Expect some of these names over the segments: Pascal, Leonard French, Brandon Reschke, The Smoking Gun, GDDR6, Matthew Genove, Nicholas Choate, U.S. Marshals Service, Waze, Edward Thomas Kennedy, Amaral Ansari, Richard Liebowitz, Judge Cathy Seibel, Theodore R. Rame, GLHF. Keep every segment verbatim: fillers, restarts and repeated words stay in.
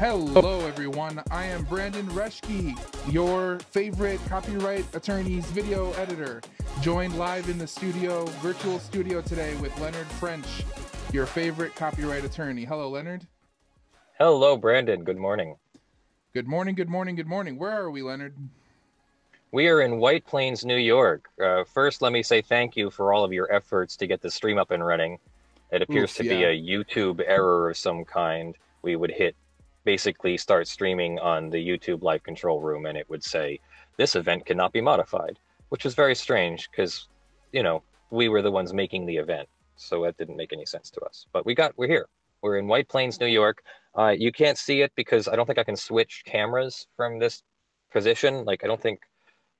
Hello everyone, I am Brandon Reschke, your favorite copyright attorney's video editor, joined live in the studio, virtual studio today with Leonard French, your favorite copyright attorney. Hello, Leonard. Hello, Brandon. Good morning. Good morning, good morning, good morning. Where are we, Leonard? We are in White Plains, New York. Uh, first, let me say thank you for all of your efforts to get the stream up and running. It appears Oof, to yeah. be a YouTube error of some kind. We would hit basically start streaming on the YouTube live control room and it would say, this event cannot be modified, which was very strange because, you know, we were the ones making the event. So that didn't make any sense to us, but we got, we're here. We're in White Plains, New York. Uh, you can't see it because I don't think I can switch cameras from this position. Like, I don't think,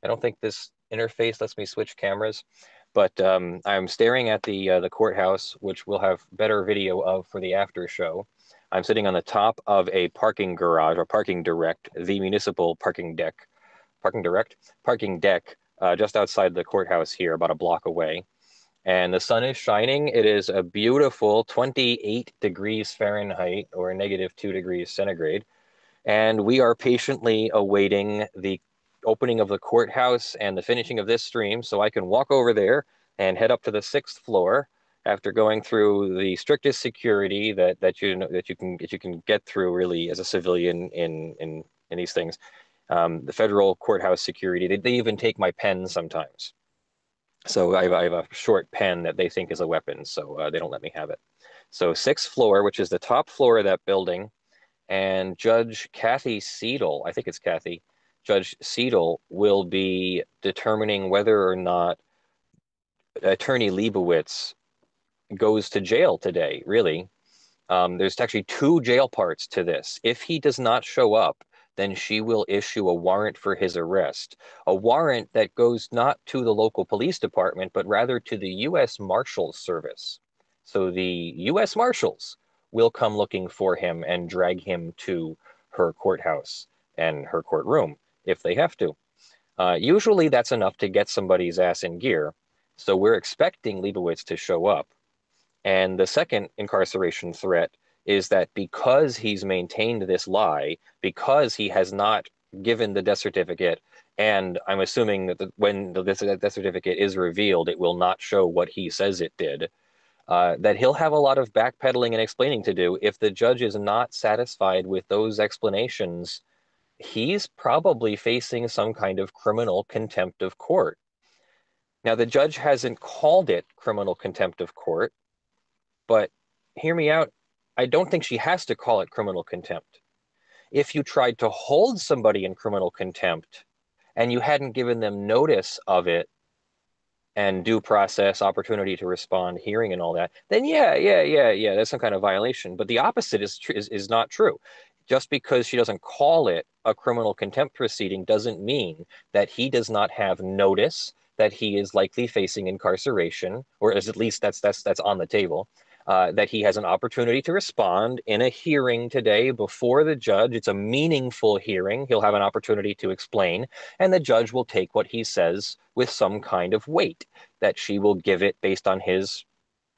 I don't think this interface lets me switch cameras, but um, I'm staring at the, uh, the courthouse, which we'll have better video of for the after show. I'm sitting on the top of a parking garage or parking direct, the municipal parking deck, parking direct, parking deck, uh, just outside the courthouse here, about a block away. And the sun is shining. It is a beautiful twenty-eight degrees Fahrenheit or negative two degrees centigrade. And we are patiently awaiting the opening of the courthouse and the finishing of this stream. So I can walk over there and head up to the sixth floor after going through the strictest security that, that you know, that you can that you can get through really as a civilian in in, in these things. Um, the federal courthouse security, they, they even take my pen sometimes. So I have, I have a short pen that they think is a weapon, so uh, they don't let me have it. So sixth floor, which is the top floor of that building, and Judge Cathy Seibel, I think it's Cathy, Judge Seibel will be determining whether or not Attorney Liebowitz goes to jail today, really. Um, there's actually two jail parts to this. If he does not show up, then she will issue a warrant for his arrest, a warrant that goes not to the local police department, but rather to the U S Marshals Service. So the U S Marshals will come looking for him and drag him to her courthouse and her courtroom if they have to. Uh, usually that's enough to get somebody's ass in gear. So we're expecting Liebowitz to show up. And the second incarceration threat is that because he's maintained this lie, because he has not given the death certificate, and I'm assuming that the, when the death certificate is revealed, it will not show what he says it did, uh, that he'll have a lot of backpedaling and explaining to do. If the judge is not satisfied with those explanations, he's probably facing some kind of criminal contempt of court. Now, the judge hasn't called it criminal contempt of court, but hear me out, I don't think she has to call it criminal contempt. If you tried to hold somebody in criminal contempt and you hadn't given them notice of it and due process, opportunity to respond, hearing and all that, then yeah, yeah, yeah, yeah, that's some kind of violation. But the opposite is, is, is not true. Just because she doesn't call it a criminal contempt proceeding doesn't mean that he does not have notice that he is likely facing incarceration, or at least that's, that's, that's on the table. Uh, that he has an opportunity to respond in a hearing today before the judge. It's a meaningful hearing. He'll have an opportunity to explain, and the judge will take what he says with some kind of weight that she will give it based on his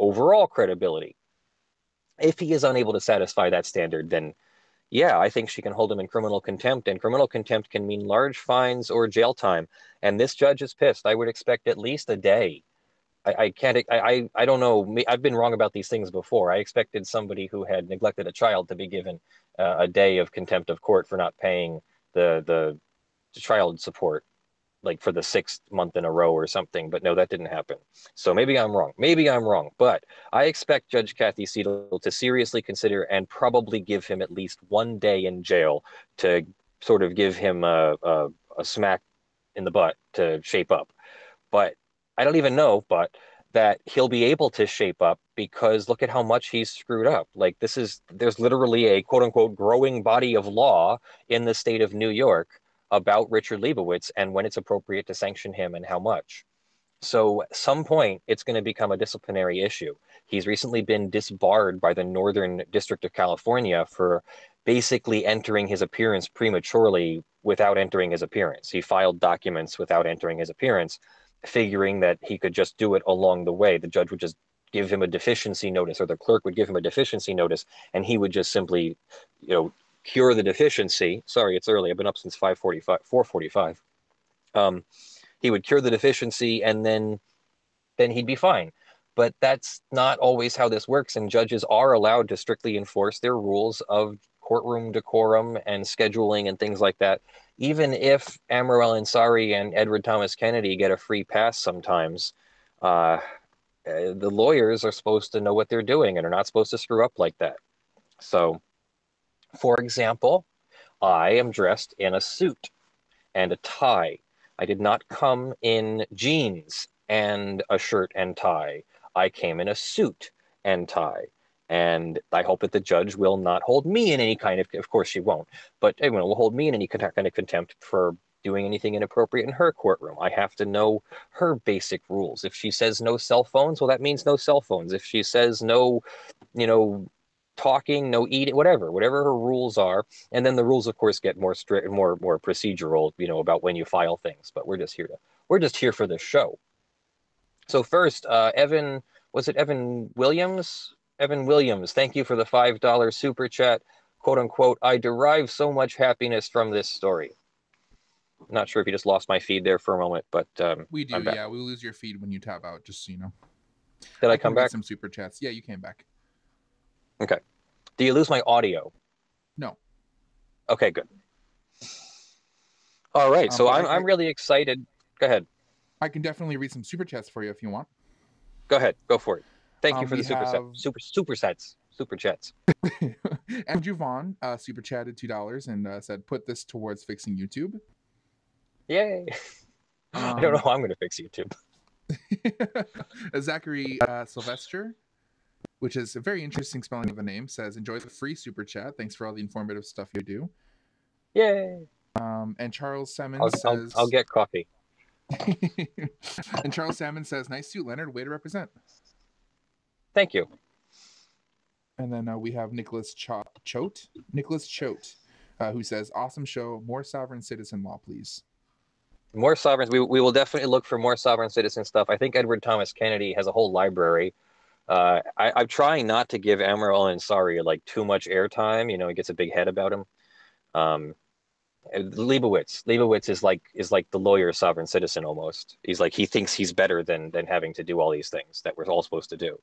overall credibility. If he is unable to satisfy that standard, then yeah, I think she can hold him in criminal contempt, and criminal contempt can mean large fines or jail time. And this judge is pissed. I would expect at least a day. I, I can't, I, I, I don't know. I've been wrong about these things before. I expected somebody who had neglected a child to be given uh, a day of contempt of court for not paying the, the child support, like for the sixth month in a row or something. But no, that didn't happen. So maybe I'm wrong. Maybe I'm wrong. But I expect Judge Cathy Seibel to seriously consider and probably give him at least one day in jail to sort of give him a, a, a smack in the butt to shape up. But I don't even know, but that he'll be able to shape up because look at how much he's screwed up. Like this is, there's literally a quote unquote growing body of law in the state of New York about Richard Liebowitz and when it's appropriate to sanction him and how much. So at some point it's going to become a disciplinary issue. He's recently been disbarred by the Northern District of California for basically entering his appearance prematurely without entering his appearance. He filed documents without entering his appearance, figuring that he could just do it along the way. The judge would just give him a deficiency notice, or the clerk would give him a deficiency notice, and he would just simply, you know, cure the deficiency. Sorry, it's early. I've been up since five forty-five, four forty-five. Um, he would cure the deficiency, and then then he'd be fine. But that's not always how this works, and judges are allowed to strictly enforce their rules of courtroom decorum and scheduling and things like that. Even if Amaral Ansari and Edward Thomas Kennedy get a free pass sometimes, uh, the lawyers are supposed to know what they're doing and are not supposed to screw up like that. So, for example, I am dressed in a suit and a tie. I did not come in jeans and a shirt and tie. I came in a suit and tie. And I hope that the judge will not hold me in any kind of, of course she won't, but everyone will hold me in any kind of contempt for doing anything inappropriate in her courtroom. I have to know her basic rules. If she says no cell phones, well, that means no cell phones. If she says no, you know, talking, no eating, whatever, whatever her rules are. And then the rules, of course, get more strict, more, more procedural, you know, about when you file things, but we're just here to, we're just here for this show. So first, uh, Evan, was it Evan Williams? Evan Williams, thank you for the five dollar super chat, quote unquote, I derive so much happiness from this story. Not sure if you just lost my feed there for a moment, but um, we do. Yeah, we lose your feed when you tap out, just so you know. Did I, I come back? Some super chats. Yeah, you came back. Okay. Do you lose my audio? No. Okay, good. All right. Um, so I'm I'm really excited. Go ahead. I can definitely read some super chats for you if you want. Go ahead. Go for it. Thank um, you for the super have... set. Super super sets. Super chats. Andrew Vaughn uh, super chatted two dollars and uh, said, "Put this towards fixing YouTube." Yay. Um, I don't know how I'm going to fix YouTube. Zachary uh, Sylvester, which is a very interesting spelling of the name, says, enjoy the free super chat. Thanks for all the informative stuff you do. Yay. Um, and Charles Simmons I'll, says... I'll, I'll get coffee. And Charles Simmons says, nice suit, Leonard. Way to represent. Thank you. And then uh, we have Nicholas Ch Choate. Nicholas Choate, uh, who says, awesome show. More sovereign citizen law, please. More sovereigns. We, we will definitely look for more sovereign citizen stuff. I think Edward Thomas Kennedy has a whole library. Uh, I, I'm trying not to give Amaral Ansari like too much airtime. You know, he gets a big head about him. Um, Liebowitz. Liebowitz is like is like the lawyer sovereign citizen almost. He's like he thinks he's better than than having to do all these things that we're all supposed to do.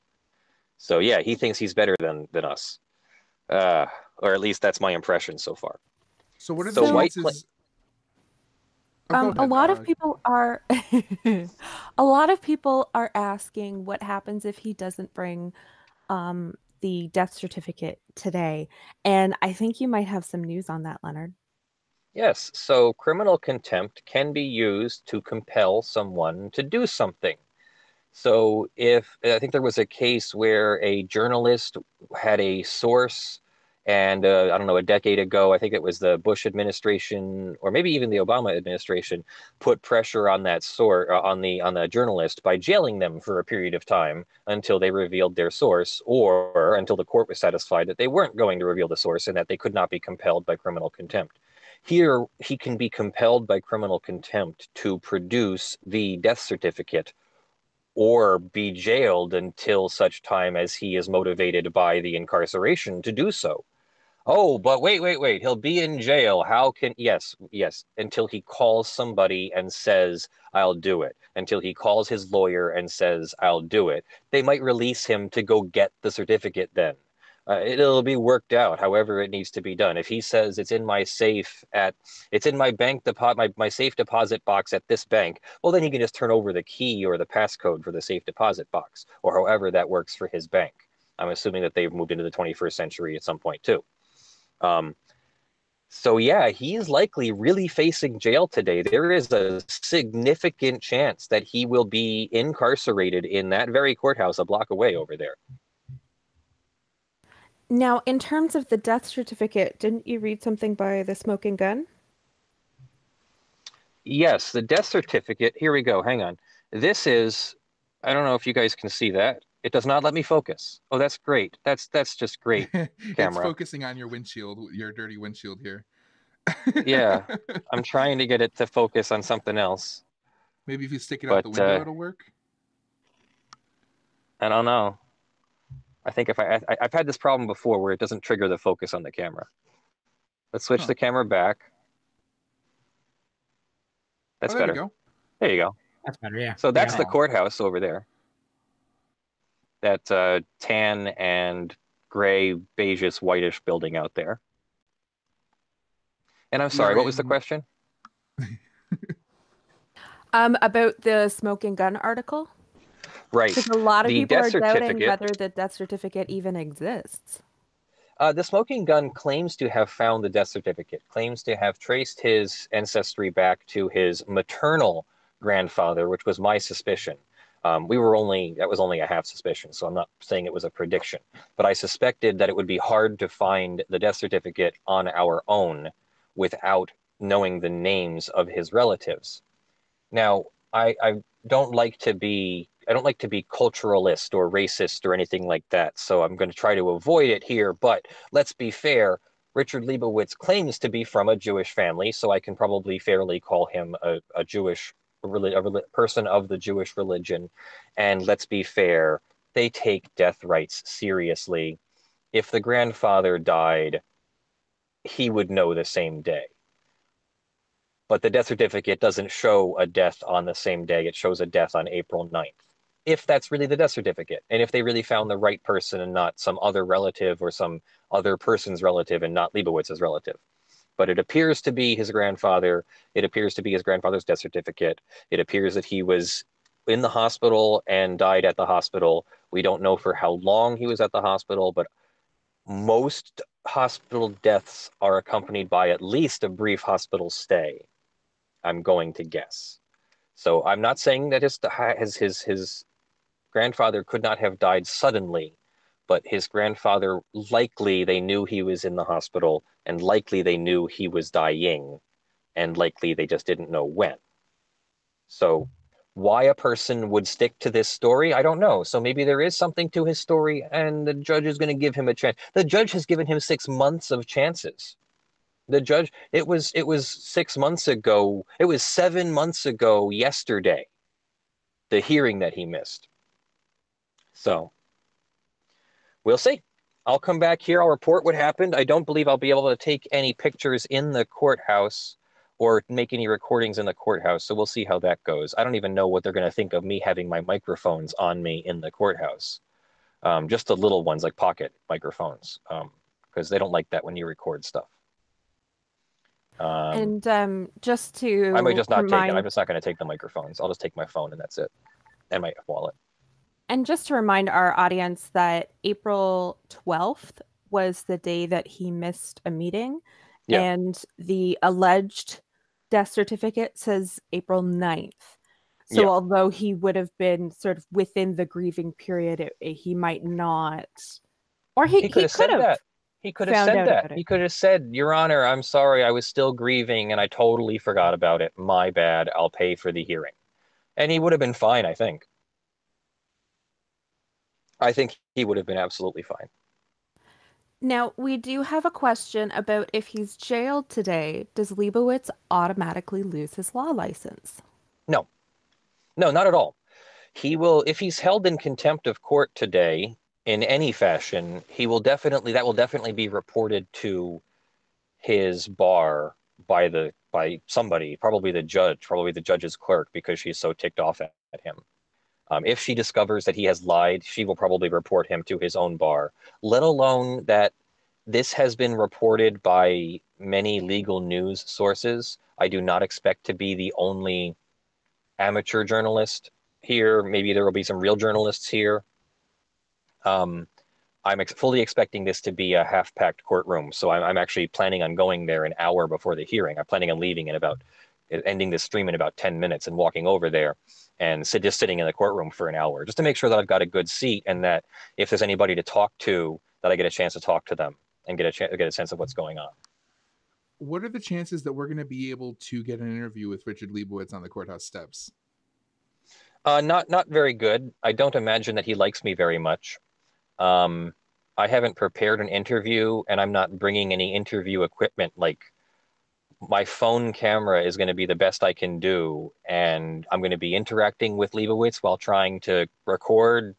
So yeah, he thinks he's better than than us, uh, or at least that's my impression so far. So what are the nuances? Um, a lot of people are, a lot of people are asking what happens if he doesn't bring um, the death certificate today, and I think you might have some news on that, Leonard. Yes. So criminal contempt can be used to compel someone to do something. So if I think there was a case where a journalist had a source. And uh, I don't know, a decade ago, I think it was the Bush administration, or maybe even the Obama administration, put pressure on that sort on the on the journalist by jailing them for a period of time until they revealed their source, or until the court was satisfied that they weren't going to reveal the source and that they could not be compelled by criminal contempt. Here, he can be compelled by criminal contempt to produce the death certificate, or be jailed until such time as he is motivated by the incarceration to do so. Oh, but wait, wait, wait, he'll be in jail. How can, yes, yes, until he calls somebody and says, I'll do it. Until he calls his lawyer and says, I'll do it. They might release him to go get the certificate then. Uh, it'll be worked out however it needs to be done. If he says it's in my safe at, it's in my bank deposit, my, my safe deposit box at this bank, well, then he can just turn over the key or the passcode for the safe deposit box, or however that works for his bank. I'm assuming that they've moved into the twenty-first century at some point too. Um, so yeah, he is likely really facing jail today. There is a significant chance that he will be incarcerated in that very courthouse a block away over there. Now, in terms of the death certificate, didn't you read something by The Smoking Gun? Yes, the death certificate. Here we go. Hang on. This is, I don't know if you guys can see that. It does not let me focus. Oh, that's great. That's that's just great, camera. It's focusing on your windshield, your dirty windshield here. Yeah, I'm trying to get it to focus on something else. Maybe if you stick it but, out the window, uh, it'll work? I don't know. I think if I, I, I've had this problem before where it doesn't trigger the focus on the camera. Let's switch huh. the camera back. That's oh, there better. You go. There you go. That's better, yeah. So that's yeah. the courthouse over there. That uh, tan and gray, beigish, whitish building out there. And I'm sorry, no, what was the question? um, about the Smoking Gun article? Right. Because a lot of the people are doubting whether the death certificate even exists. Uh, the Smoking Gun claims to have found the death certificate, claims to have traced his ancestry back to his maternal grandfather, which was my suspicion. Um, we were only, that was only a half suspicion, so I'm not saying it was a prediction. But I suspected that it would be hard to find the death certificate on our own without knowing the names of his relatives. Now, I, I don't like to be, I don't like to be culturalist or racist or anything like that, so I'm going to try to avoid it here, but let's be fair. Richard Liebowitz claims to be from a Jewish family, so I can probably fairly call him a, a Jewish A, a person of the Jewish religion, and let's be fair, they take death rights seriously. If the grandfather died, he would know the same day. But the death certificate doesn't show a death on the same day, it shows a death on April ninth. If that's really the death certificate, and if they really found the right person and not some other relative or some other person's relative and not Liebowitz's relative. But it appears to be his grandfather. It appears to be his grandfather's death certificate. It appears that he was in the hospital and died at the hospital. We don't know for how long he was at the hospital, but most hospital deaths are accompanied by at least a brief hospital stay, I'm going to guess. So I'm not saying that his, his, his, his grandfather could not have died suddenly, but his grandfather, likely they knew he was in the hospital, and likely they knew he was dying, and likely they just didn't know when. So why a person would stick to this story, I don't know. So maybe there is something to his story, and the judge is going to give him a chance. The judge has given him six months of chances. The judge, it was, it was six months ago, it was seven months ago yesterday, the hearing that he missed. So... we'll see. I'll come back here. I'll report what happened. I don't believe I'll be able to take any pictures in the courthouse or make any recordings in the courthouse, so we'll see how that goes. I don't even know what they're going to think of me having my microphones on me in the courthouse. Um, just the little ones, like pocket microphones, um, because they don't like that when you record stuff. Um, and um, just to I might just not remind... take it. I'm just not going to take the microphones. I'll just take my phone, and that's it, and my wallet. And just to remind our audience that April twelfth was the day that he missed a meeting. Yeah. And the alleged death certificate says April ninth. So yeah. although he would have been sort of within the grieving period, it, it, he might not. Or he, he could he have said have that. He could have said that. He could have said, Your Honor, I'm sorry, I was still grieving and I totally forgot about it. My bad. I'll pay for the hearing. And he would have been fine, I think. I think he would have been absolutely fine. Now, we do have a question about if he's jailed today, does Liebowitz automatically lose his law license? No. No, not at all. He will, if he's held in contempt of court today in any fashion, he will definitely, that will definitely be reported to his bar by the, by somebody, probably the judge, probably the judge's clerk, because she's so ticked off at, at him. Um, if she discovers that he has lied, she will probably report him to his own bar, let alone that this has been reported by many legal news sources. I do not expect to be the only amateur journalist here. Maybe there will be some real journalists here. Um, I'm ex fully expecting this to be a half-packed courtroom, so I'm, I'm actually planning on going there an hour before the hearing. I'm planning on leaving in about, ending this stream in about ten minutes and walking over there. And sit, just sitting in the courtroom for an hour, just to make sure that I've got a good seat and that if there's anybody to talk to, that I get a chance to talk to them and get a chance, get a sense of what's going on. What are the chances that we're going to be able to get an interview with Richard Liebowitz on the courthouse steps? Uh, not, not very good. I don't imagine that he likes me very much. Um, I haven't prepared an interview, and I'm not bringing any interview equipment like. My phone camera is going to be the best I can do, and I'm going to be interacting with Liebowitz while trying to record.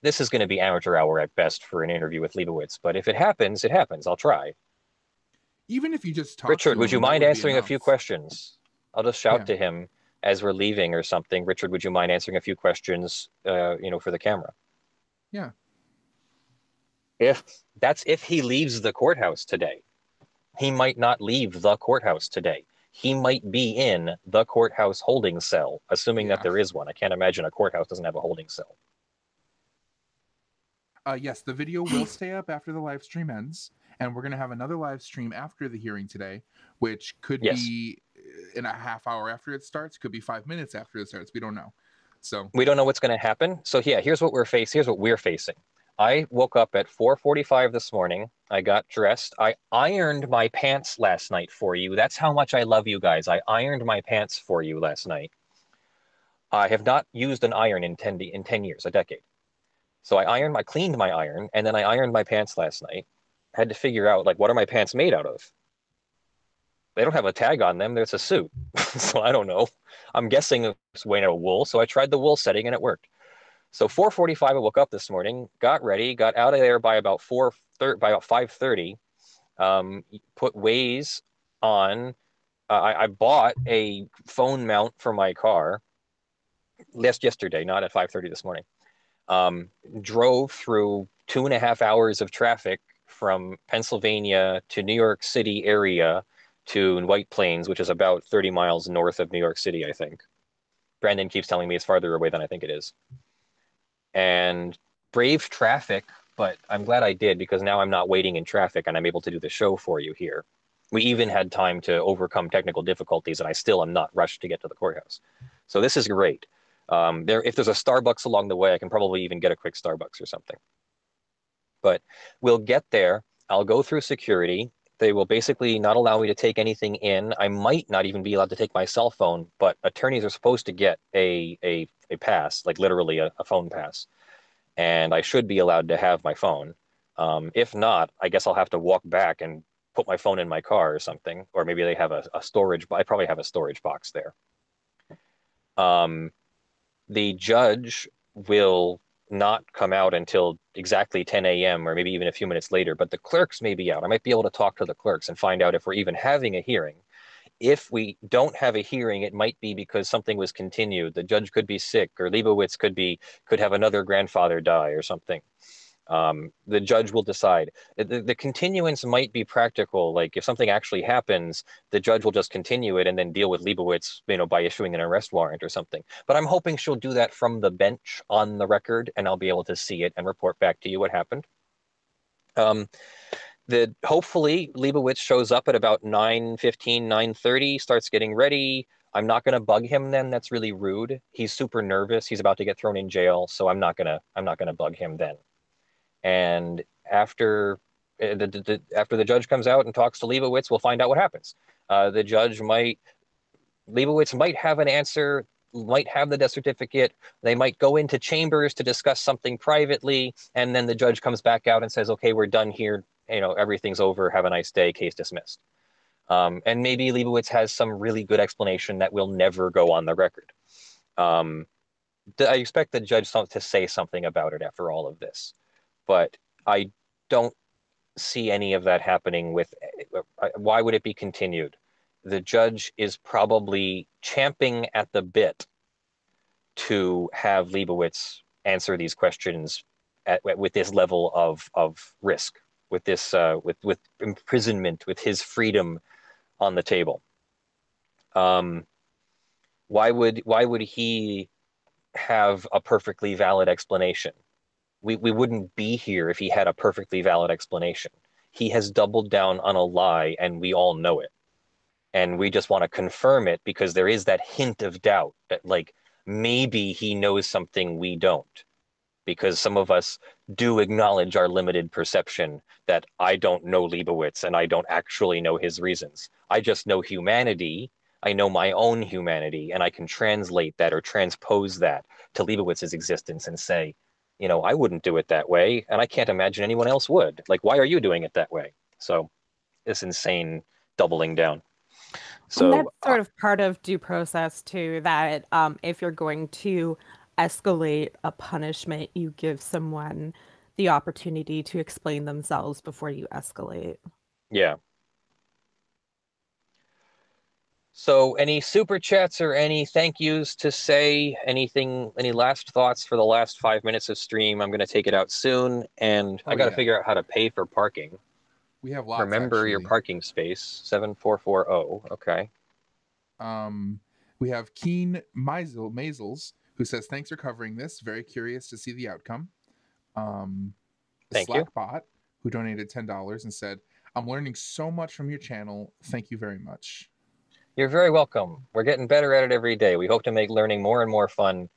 This is going to be amateur hour at best for an interview with Liebowitz, but if it happens, it happens. I'll try. even if you just talk Richard, to him, would you mind answering a few questions? I'll just shout yeah. to him as we're leaving or something. Richard, would you mind answering a few questions, uh, you know, for the camera? Yeah. If that's if he leaves the courthouse today. He might not leave the courthouse today. He might be in the courthouse holding cell, assuming yeah. that there is one. I can't imagine a courthouse doesn't have a holding cell. Uh, yes, the video will stay up after the live stream ends, and we're going to have another live stream after the hearing today, which could yes. be in a half hour after it starts, could be five minutes after it starts. We don't know. So we don't know what's going to happen. So yeah, here's what we're facing. Here's what we're facing. I woke up at four forty-five this morning. I got dressed. I ironed my pants last night for you. That's how much I love you guys. I ironed my pants for you last night. I have not used an iron in ten, in ten years, a decade. So I ironed, I cleaned my iron, and then I ironed my pants last night. I had to figure out, like, what are my pants made out of? They don't have a tag on them. There's a suit. So I don't know. I'm guessing it's made out of wool. So I tried the wool setting, and it worked. So four forty-five, I woke up this morning, got ready, got out of there by about four thirty, by about five thirty. Um, put Waze on. Uh, I, I bought a phone mount for my car. Last yesterday, not at five thirty this morning. Um, drove through two and a half hours of traffic from Pennsylvania to New York City area to White Plains, which is about thirty miles north of New York City, I think. Brandon keeps telling me it's farther away than I think it is. And brave traffic, but I'm glad I did, because now I'm not waiting in traffic and I'm able to do the show for you here. We even had time to overcome technical difficulties, and I still am not rushed to get to the courthouse. So this is great. Um, there, if there's a Starbucks along the way, I can probably even get a quick Starbucks or something. But we'll get there. I'll go through security. They will basically not allow me to take anything in. I might not even be allowed to take my cell phone, but attorneys are supposed to get a, a, a pass, like literally a, a phone pass. And I should be allowed to have my phone. Um, if not, I guess I'll have to walk back and put my phone in my car or something. Or maybe they have a, a storage, I probably have a storage box there. Um, the judge will not come out until exactly ten a m or maybe even a few minutes later, but the clerks may be out. I might be able to talk to the clerks and find out if we're even having a hearing. If we don't have a hearing, it might be because something was continued. The judge could be sick, or Liebowitz could be could have another grandfather die or something. Um, the judge will decide. The, the continuance might be practical. Like if something actually happens, the judge will just continue it and then deal with Liebowitz, you know, by issuing an arrest warrant or something. But I'm hoping she'll do that from the bench on the record, and I'll be able to see it and report back to you what happened. Um, the, hopefully Liebowitz shows up at about nine fifteen, nine thirty, starts getting ready. I'm not going to bug him then. That's really rude. He's super nervous. He's about to get thrown in jail. So I'm not going to, I'm not going to bug him then. And after uh, the, the after the judge comes out and talks to Liebowitz, we'll find out what happens. Uh, the judge might, Liebowitz might have an answer, might have the death certificate. They might go into chambers to discuss something privately, and then the judge comes back out and says, "Okay, we're done here. You know, everything's over. Have a nice day. Case dismissed." Um, and maybe Liebowitz has some really good explanation that will never go on the record. Um, I expect the judge to say something about it after all of this. But I don't see any of that happening with, why would it be continued? The judge is probably champing at the bit to have Liebowitz answer these questions at, with this level of, of risk, with this, uh, with, with imprisonment, with his freedom on the table. Um, why would, why would he have a perfectly valid explanation? We, we wouldn't be here if he had a perfectly valid explanation. He has doubled down on a lie, and we all know it. And we just want to confirm it, because there is that hint of doubt that, like, maybe he knows something we don't. Because some of us do acknowledge our limited perception that I don't know Liebowitz, and I don't actually know his reasons. I just know humanity. I know my own humanity, and I can translate that or transpose that to Liebowitz's existence and say, you know, I wouldn't do it that way, and I can't imagine anyone else would. Like, why are you doing it that way? So this insane doubling down. So and that's sort of part of due process too, that um, if you're going to escalate a punishment, you give someone the opportunity to explain themselves before you escalate. Yeah. So any super chats or any thank yous to say, anything, any last thoughts for the last five minutes of stream? I'm going to take it out soon, and oh, I got to yeah. figure out how to pay for parking. We have lots. Remember actually. Your parking space, seven four four zero. Okay. Um, we have Keen Maisel, Maisels, who says, thanks for covering this. Very curious to see the outcome. Um, thank Slackbot, you. Slackbot, who donated ten dollars and said, I'm learning so much from your channel. Thank you very much. You're very welcome. We're getting better at it every day. We hope to make learning more and more fun.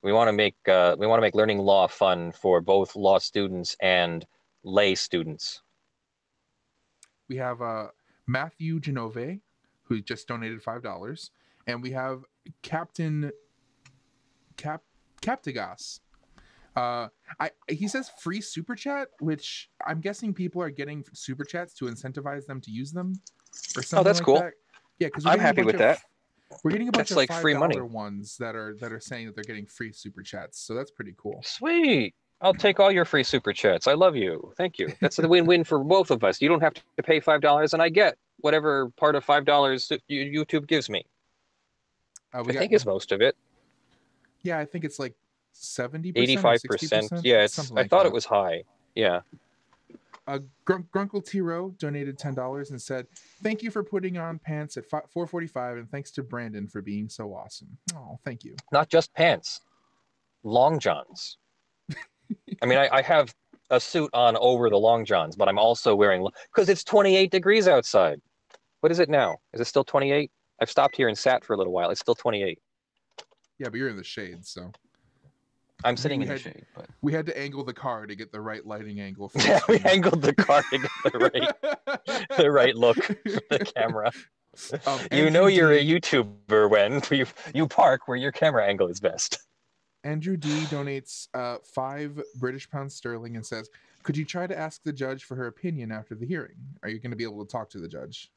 We want to make uh, we want to make learning law fun for both law students and lay students. We have uh, Matthew Genove, who just donated five dollars, and we have Captain Cap Captagas. Uh, I he says free super chat, which I'm guessing people are getting super chats to incentivize them to use them, or something. Oh, that's like cool. That. Yeah, because I'm happy with of, that. We're getting a bunch that's of like five dollar free money ones that are that are saying that they're getting free super chats, so that's pretty cool. Sweet, I'll take all your free super chats. I love you. Thank you. That's a win-win for both of us. You don't have to pay five dollars, and I get whatever part of five dollars YouTube gives me. Uh, we I got, think it's most of it. Yeah, I think it's like seventy, eighty-five percent. Yeah, it's, I like thought that. It was high. Yeah. Uh, Grunk Grunkle T Row donated ten dollars and said, "Thank you for putting on pants at four forty-five, and thanks to Brandon for being so awesome." Oh, thank you. Not just pants, long johns. I mean, I, I have a suit on over the long johns, but I'm also wearing because it's twenty-eight degrees outside. What is it now? Is it still twenty-eight? I've stopped here and sat for a little while. It's still twenty-eight. Yeah, but you're in the shade, so. I'm sitting we in had, the shade, but we had to angle the car to get the right lighting angle. For yeah, we angled the car to get the right, the right look for the camera. Um, you know D. you're a YouTuber when you you park where your camera angle is best. Andrew D donates uh, five British pounds sterling and says, "Could you try to ask the judge for her opinion after the hearing? Are you going to be able to talk to the judge?"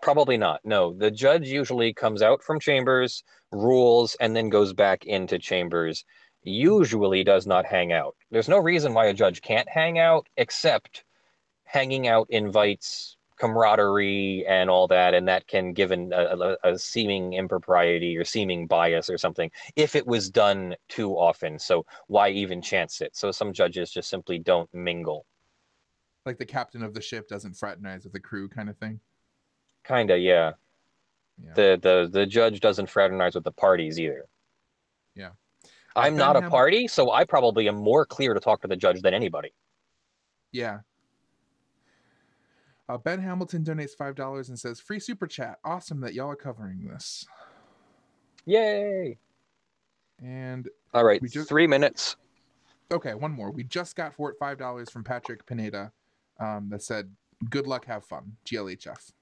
Probably not. No, the judge usually comes out from chambers, rules, and then goes back into chambers. Usually does not hang out. There's no reason why a judge can't hang out, except hanging out invites camaraderie and all that, and that can give an, a, a, a seeming impropriety or seeming bias or something if it was done too often. So why even chance it? So some judges just simply don't mingle. Like the captain of the ship doesn't fraternize with the crew kind of thing? Kind of, yeah. yeah. The the the judge doesn't fraternize with the parties either. Yeah, I'm not a party, so I probably am more clear to talk to the judge than anybody. Yeah. Uh, Ben Hamilton donates five dollars and says, "Free super chat, awesome that y'all are covering this." Yay! And all right, we just... three minutes. Okay, one more. We just got for it five dollars from Patrick Pineda, um, that said, "Good luck, have fun, G L H F."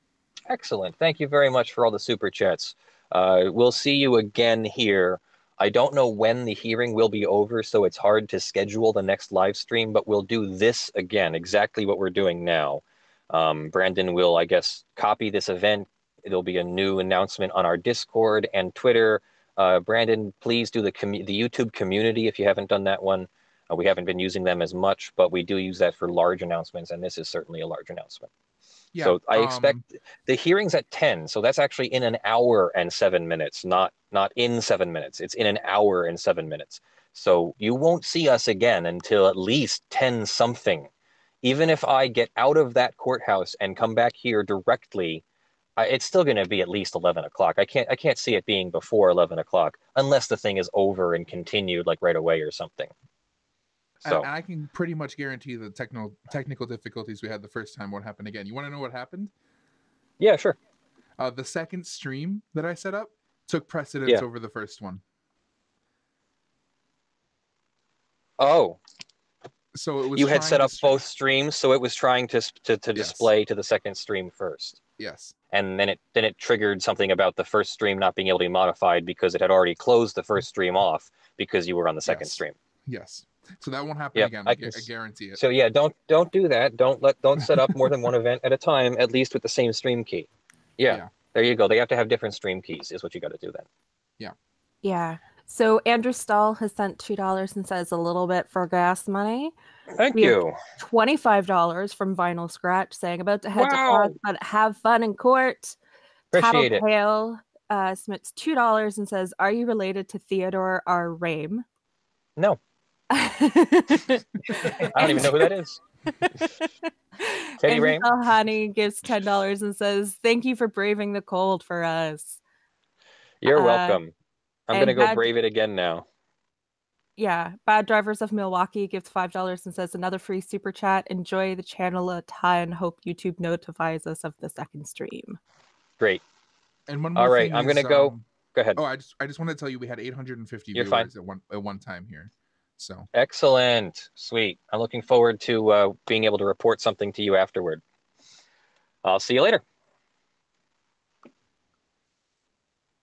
Excellent. Thank you very much for all the super chats. Uh, we'll see you again here. I don't know when the hearing will be over, so it's hard to schedule the next live stream, but we'll do this again, exactly what we're doing now. Um, Brandon will, I guess, copy this event. It'll be a new announcement on our Discord and Twitter. Uh, Brandon, please do the, commu the YouTube community if you haven't done that one. Uh, we haven't been using them as much, but we do use that for large announcements, and this is certainly a large announcement. Yeah, so I expect um, the hearing's at ten, so that's actually in an hour and seven minutes, not not in seven minutes. It's in an hour and seven minutes. So you won't see us again until at least ten something. Even if I get out of that courthouse and come back here directly, I, it's still going to be at least eleven o'clock. I can't I can't see it being before eleven o'clock unless the thing is over and continued like right away or something. So. And I can pretty much guarantee the technical technical difficulties we had the first time won't happen again. You want to know what happened? Yeah, sure. Uh, the second stream that I set up took precedence yeah. over the first one. Oh. So it was you had set up both streams, so it was trying to to, to yes. display to the second stream first. Yes. And then it then it triggered something about the first stream not being able to be modified because it had already closed the first stream off because you were on the second yes. stream. Yes. So that won't happen yep, again. I, can, I guarantee it. So yeah, don't don't do that. Don't let don't set up more than one event at a time, at least with the same stream key. Yeah, yeah. There you go. They have to have different stream keys, is what you got to do then. Yeah. Yeah. So Andrew Stahl has sent two dollars and says a little bit for gas money. Thank we you. twenty-five dollars from Vinyl Scratch saying about to head wow. to court, but have fun in court. Appreciate Tattle it. Tail, uh, submits two dollars and says, are you related to Theodore R. Rame? No. I don't even know who that is. Teddy Rame. Hani gives ten dollars and says, thank you for braving the cold for us. You're uh, welcome. I'm going to go bad, brave it again now. Yeah. Bad Drivers of Milwaukee gives five dollars and says, another free super chat. Enjoy the channel a ton. Hope YouTube notifies us of the second stream. Great. And one more All right. I'm going to um, go. Go ahead. Oh, I just I just want to tell you we had eight hundred fifty You're viewers fine. at one at one time here. So excellent. Sweet. I'm looking forward to uh, being able to report something to you afterward. I'll see you later.